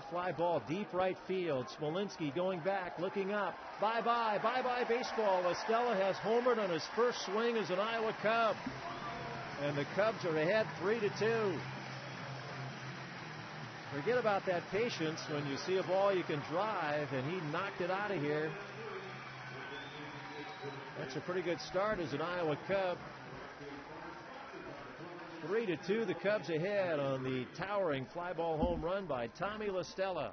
high fly ball, deep right field. Smolinski going back, looking up. Bye-bye, bye-bye baseball. La Stella has homered on his first swing as an Iowa Cub. And the Cubs are ahead 3-2. Forget about that patience. When you see a ball you can drive, and he knocked it out of here. That's a pretty good start as an Iowa Cub. 3-2, the Cubs ahead on the towering fly ball home run by Tommy La Stella.